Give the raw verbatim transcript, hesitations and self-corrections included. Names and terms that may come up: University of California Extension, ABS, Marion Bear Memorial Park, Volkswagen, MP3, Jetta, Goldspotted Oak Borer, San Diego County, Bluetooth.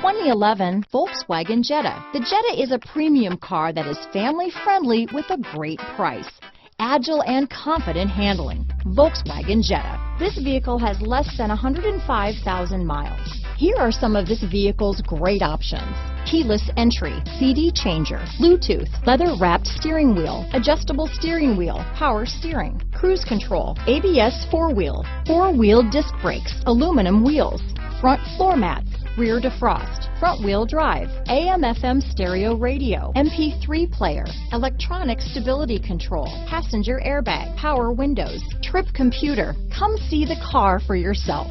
twenty eleven Volkswagen Jetta. The Jetta is a premium car that is family friendly with a great price. Agile and confident handling. Volkswagen Jetta. This vehicle has less than one hundred five thousand miles. Here are some of this vehicle's great options. Keyless entry, C D changer, Bluetooth, leather-wrapped steering wheel, adjustable steering wheel, power steering, cruise control, A B S four-wheel, four-wheel disc brakes, aluminum wheels, front floor mats, rear defrost, front-wheel drive, A M F M stereo radio, M P three player, electronic stability control, passenger airbag, power windows, trip computer. Come see the car for yourself.